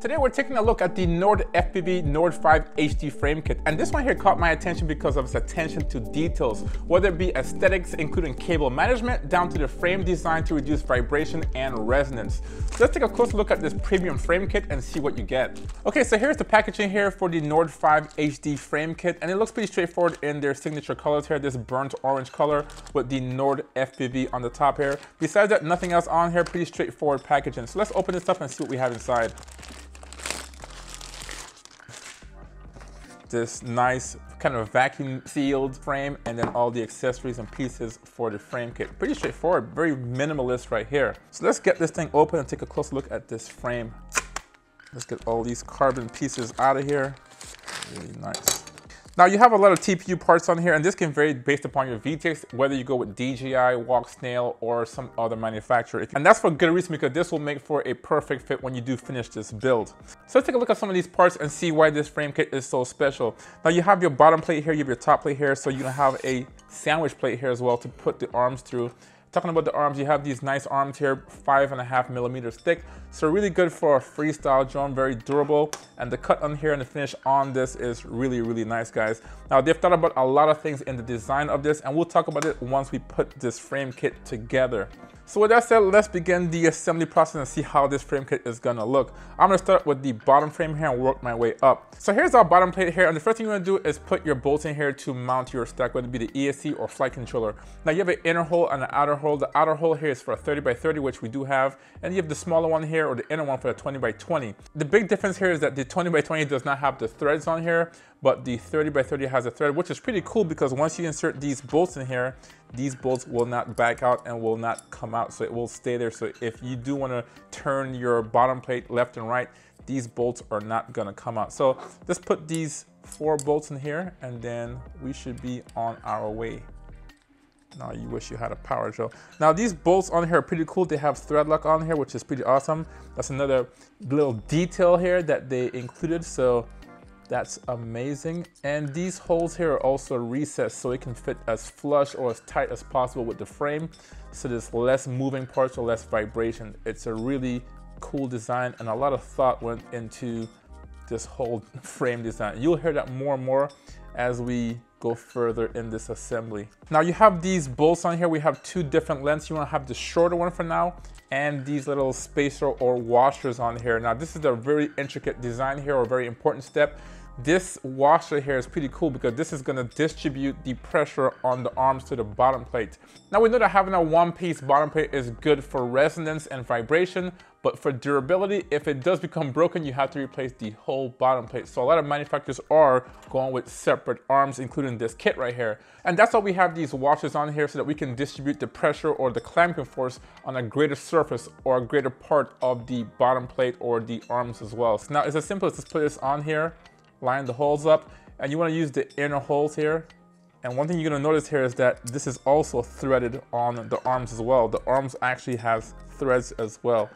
Today we're taking a look at the Nord FPV Nord 5 HD frame kit, and this one here caught my attention because of its attention to details, whether it be aesthetics including cable management down to the frame design to reduce vibration and resonance. So let's take a close look at this premium frame kit and see what you get. Okay, so here's the packaging here for the Nord 5 HD frame kit, and it looks pretty straightforward in their signature colors here, this burnt orange color with the Nord FPV on the top here. Besides that, nothing else on here, pretty straightforward packaging. So let's open this up and see what we have inside. This nice kind of vacuum sealed frame, and then all the accessories and pieces for the frame kit. Pretty straightforward, very minimalist right here. So let's get this thing open and take a close look at this frame. Let's get all these carbon pieces out of here. Really nice. Now you have a lot of TPU parts on here, and this can vary based upon your VTX, whether you go with DJI, Walksnail, or some other manufacturer. And that's for good reason, because this will make for a perfect fit when you do finish this build. So let's take a look at some of these parts and see why this frame kit is so special. Now you have your bottom plate here, you have your top plate here, so you have a sandwich plate here as well to put the arms through. Talking about the arms, you have these nice arms here, 5.5 millimeters thick. So really good for a freestyle drone, very durable. And the cut on here and the finish on this is really, really nice, guys. Now they've thought about a lot of things in the design of this, and we'll talk about it once we put this frame kit together. So with that said, let's begin the assembly process and see how this frame kit is gonna look. I'm gonna start with the bottom frame here and work my way up. So here's our bottom plate here, and the first thing you wanna do is put your bolts in here to mount your stack, whether it be the ESC or flight controller. Now you have an inner hole and an outer hole. The outer hole here is for a 30x30, which we do have, and you have the smaller one here, or the inner one, for a 20x20. The big difference here is that the 20x20 does not have the threads on here, but the 30x30 has a thread, which is pretty cool, because once you insert these bolts in here, these bolts will not back out and will not come out, so it will stay there. So if you do want to turn your bottom plate left and right, these bolts are not going to come out. So let's put these 4 bolts in here, and then we should be on our way. Now you wish you had a power drill. Now these bolts on here are pretty cool. They have thread lock on here, which is pretty awesome. That's another little detail here that they included, so that's amazing. And these holes here are also recessed, so it can fit as flush or as tight as possible with the frame, so there's less moving parts or less vibration. It's a really cool design, and a lot of thought went into this whole frame design. You'll hear that more and more as we go further in this assembly. Now you have these bolts on here. We have 2 different lengths. You want to have the shorter one for now, and these little spacer or washers on here. Now this is a very intricate design here, or a very important step. This washer here is pretty cool, because this is going to distribute the pressure on the arms to the bottom plate. Now we know that having a one-piece bottom plate is good for resonance and vibration, but for durability, if it does become broken, you have to replace the whole bottom plate. So a lot of manufacturers are going with separate arms, including this kit right here. And that's why we have these washers on here, so that we can distribute the pressure or the clamping force on a greater surface or a greater part of the bottom plate or the arms as well. So now it's as simple as just put this on here, line the holes up, and you want to use the inner holes here. And one thing you're going to notice here is that this is also threaded on the arms as well. The arms actually has threads as well.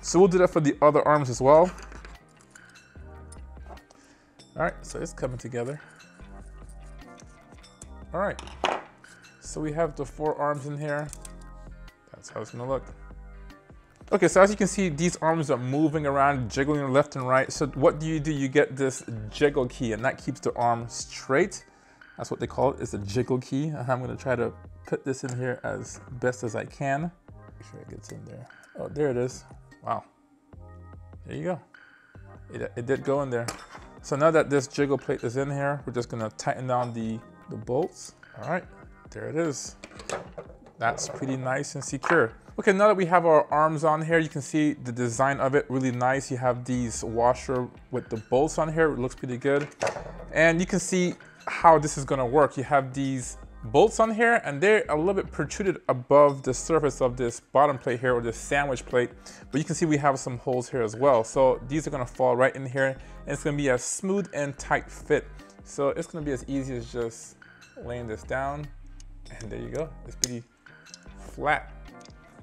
So we'll do that for the other arms as well. All right, so it's coming together. All right, so we have the 4 arms in here. That's how it's going to look. Okay, so as you can see, these arms are moving around, jiggling left and right. So what do? You get this jiggle key, and that keeps the arm straight. That's what they call it, it's a jiggle key. And I'm gonna try to put this in here as best as I can. Make sure it gets in there. Oh, there it is. Wow. There you go. It did go in there. So now that this jiggle plate is in here, we're just gonna tighten down the bolts. All right, there it is. That's pretty nice and secure. Okay, now that we have our arms on here, you can see the design of it, really nice. You have these washer with the bolts on here, it looks pretty good. And you can see how this is gonna work. You have these bolts on here, and they're a little bit protruded above the surface of this bottom plate here, or this sandwich plate. But you can see we have some holes here as well. So these are gonna fall right in here, and it's gonna be a smooth and tight fit. So it's gonna be as easy as just laying this down, and there you go, it's pretty flat.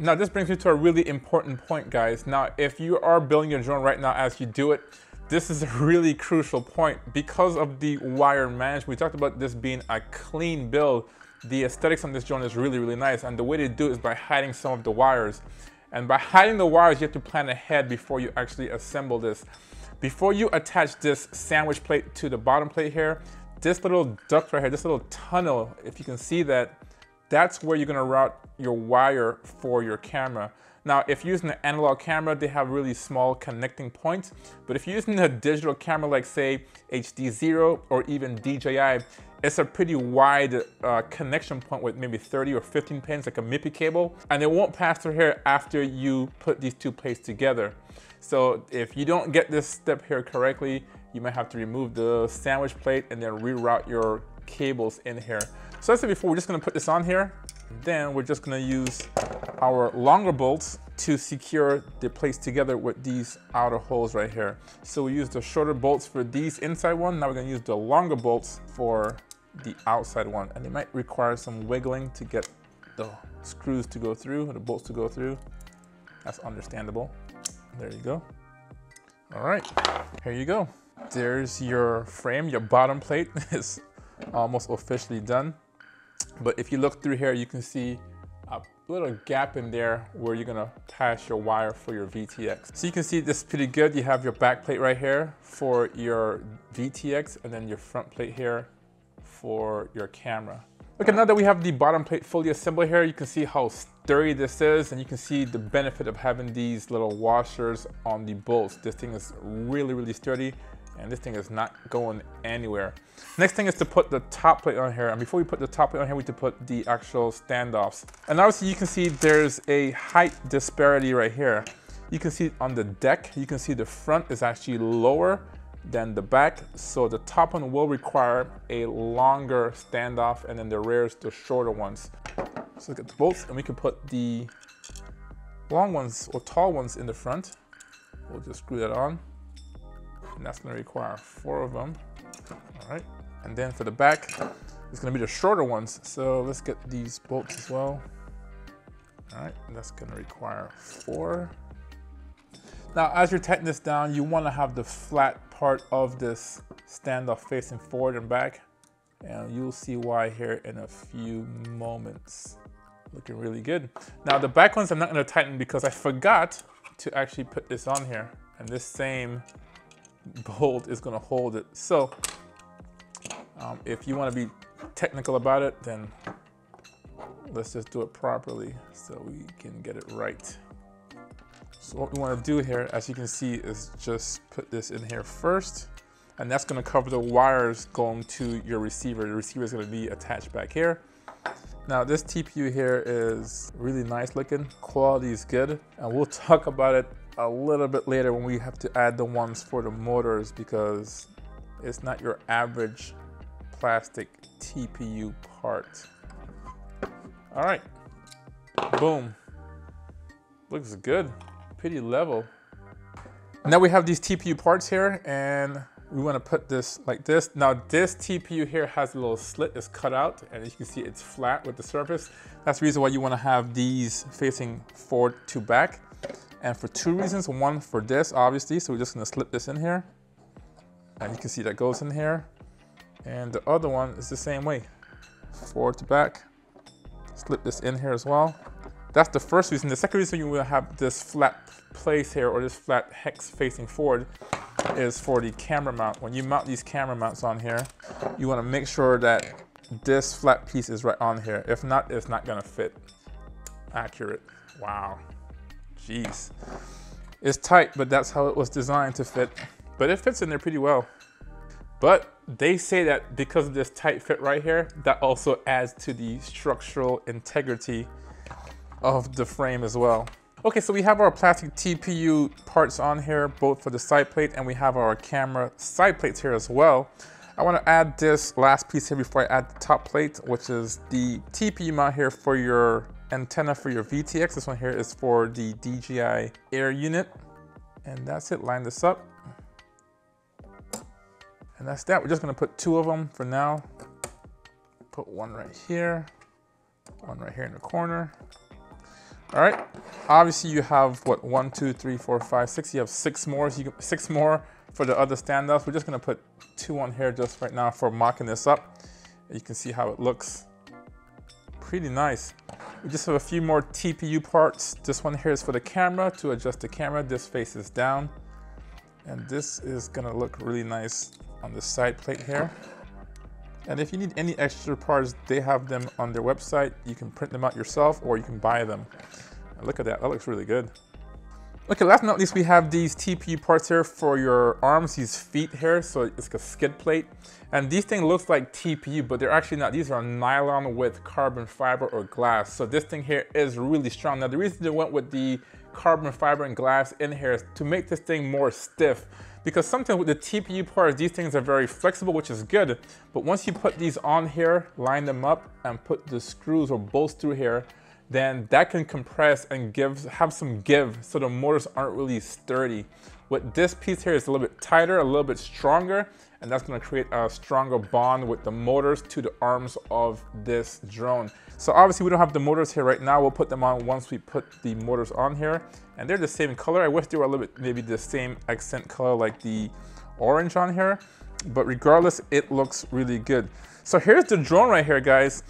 Now this brings me to a really important point, guys. Now if you are building your drone right now as you do it, this is a really crucial point because of the wire management. We talked about this being a clean build. The aesthetics on this drone is really, really nice, and the way they do it is by hiding some of the wires. And by hiding the wires, you have to plan ahead before you actually assemble this. Before you attach this sandwich plate to the bottom plate here, this little duct right here, this little tunnel, if you can see that, that's where you're gonna route your wire for your camera. Now, if you're using an analog camera, they have really small connecting points, but if you're using a digital camera like say HD Zero or even DJI, it's a pretty wide connection point with maybe 30 or 15 pins, like a MIPI cable, and it won't pass through here after you put these two plates together. So if you don't get this step here correctly, you might have to remove the sandwich plate and then reroute your cables in here. So as I said before, we're just gonna put this on here. Then we're just gonna use our longer bolts to secure the plates together with these outer holes right here. So we use the shorter bolts for these inside one. Now we're gonna use the longer bolts for the outside one. And it might require some wiggling to get the screws to go through, or the bolts to go through. That's understandable. There you go. All right, here you go. There's your frame, your bottom plate is almost officially done. But if you look through here, you can see a little gap in there where you're gonna pass your wire for your VTX. So you can see this is pretty good. You have your back plate right here for your VTX and then your front plate here for your camera. Okay, now that we have the bottom plate fully assembled here, you can see how sturdy this is, and you can see the benefit of having these little washers on the bolts. This thing is really, really sturdy. And this thing is not going anywhere. Next thing is to put the top plate on here. And before we put the top plate on here, we need to put the actual standoffs. And obviously you can see there's a height disparity right here. You can see on the deck, you can see the front is actually lower than the back. So the top one will require a longer standoff, and then the rear is the shorter ones. So look at the bolts, and we can put the long ones or tall ones in the front. We'll just screw that on. And that's gonna require 4 of them. All right, and then for the back, it's gonna be the shorter ones. So let's get these bolts as well. All right, and that's gonna require 4. Now, as you're tightening this down, you wanna have the flat part of this standoff facing forward and back, and you'll see why here in a few moments. Looking really good. Now, the back ones I'm not gonna tighten because I forgot to actually put this on here, and this same bolt is gonna hold it. So if you want to be technical about it, then let's just do it properly so we can get it right. So what we want to do here, as you can see, is just put this in here first, and that's going to cover the wires going to your receiver. The receiver is going to be attached back here. Now, this TPU here is really nice looking. Quality is good, and we'll talk about it a little bit later when we have to add the ones for the motors, because it's not your average plastic TPU part. All right, boom. Looks good, pretty level. Now we have these TPU parts here, and we wanna put this like this. Now this TPU here has a little slit, it's cut out, and as you can see, it's flat with the surface. That's the reason why you wanna have these facing forward to back. And for 2 reasons. One, for this, obviously, so we're just gonna slip this in here. And you can see that goes in here. And the other one is the same way. Forward to back, slip this in here as well. That's the first reason. The second reason you will have this flat place here, or this flat hex facing forward, is for the camera mount. When you mount these camera mounts on here, you wanna make sure that this flat piece is right on here. If not, it's not gonna fit. Accurate, wow. Jeez, it's tight, but that's how it was designed to fit. But it fits in there pretty well. But they say that because of this tight fit right here, that also adds to the structural integrity of the frame as well. Okay, so we have our plastic TPU parts on here, both for the side plate, and we have our camera side plates here as well. I wanna add this last piece here before I add the top plate, which is the TPU mount here for your antenna for your VTX. This one here is for the DJI Air unit. And that's it, line this up. And that's that, we're just gonna put 2 of them for now. Put 1 right here, 1 right here in the corner. All right, obviously you have what, 1, 2, 3, 4, 5, 6, you have 6 more, so you can, 6 more for the other standoffs. We're just gonna put 2 on here just right now for mocking this up. You can see how it looks. pretty nice. We just have a few more TPU parts. This one here is for the camera, to adjust the camera. This faces down. And this is gonna look really nice on the side plate here. And if you need any extra parts, they have them on their website. You can print them out yourself or you can buy them. And look at that, that looks really good. Okay, last but not least, we have these TPU parts here for your arms, these feet here, so it's like a skid plate. And these things look like TPU, but they're actually not. These are nylon with carbon fiber or glass. So this thing here is really strong. Now, the reason they went with the carbon fiber and glass in here is to make this thing more stiff. Because sometimes with the TPU parts, these things are very flexible, which is good. But once you put these on here, line them up, and put the screws or bolts through here, then that can compress and have some give, so the motors aren't really sturdy. With this piece here, it's a little bit tighter, a little bit stronger, and that's gonna create a stronger bond with the motors to the arms of this drone. So obviously we don't have the motors here right now. We'll put them on once we put the motors on here. And they're the same color. I wish they were a little bit maybe the same accent color like the orange on here, but regardless, it looks really good. So here's the drone right here, guys.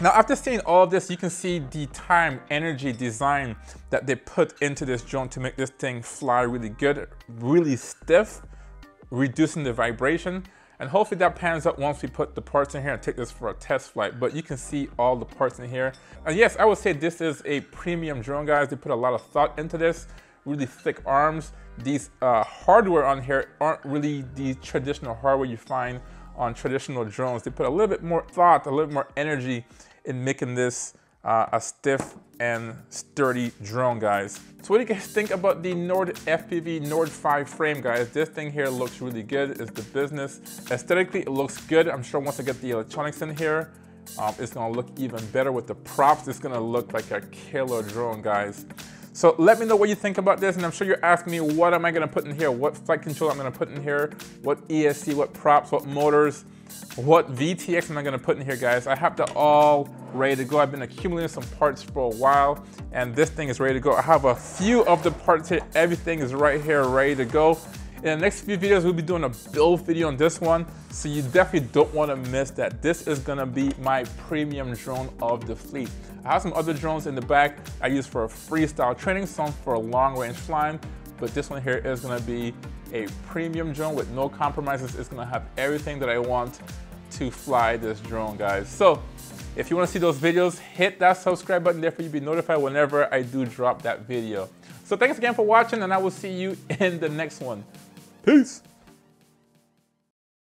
Now, after seeing all of this, you can see the time, energy, design that they put into this drone to make this thing fly really good, really stiff, reducing the vibration. And hopefully that pans up once we put the parts in here and take this for a test flight. But you can see all the parts in here. And yes, I would say this is a premium drone, guys. They put a lot of thought into this. Really thick arms. These hardware on here aren't really the traditional hardware you find on traditional drones. They put a little bit more thought, a little bit more energy in making this a stiff and sturdy drone, guys. So what do you guys think about the Nord FPV Nord 5 frame, guys? This thing here looks really good. It's the business. Aesthetically, it looks good. I'm sure once I get the electronics in here, it's gonna look even better with the props. It's gonna look like a killer drone, guys. So let me know what you think about this, and I'm sure you're asking me, what am I gonna put in here? What flight control I'm gonna put in here? What ESC, what props, what motors, what VTX am I gonna put in here, guys? I have that all ready to go. I've been accumulating some parts for a while, and this thing is ready to go. I have a few of the parts here. Everything is right here, ready to go. In the next few videos, we'll be doing a build video on this one, so you definitely don't want to miss that. This is going to be my premium drone of the fleet. I have some other drones in the back I use for freestyle training, some for long-range flying, but this one here is going to be a premium drone with no compromises. It's going to have everything that I want to fly this drone, guys. So if you want to see those videos, hit that subscribe button there for you to be notified whenever I do drop that video. So thanks again for watching, and I will see you in the next one. Peace.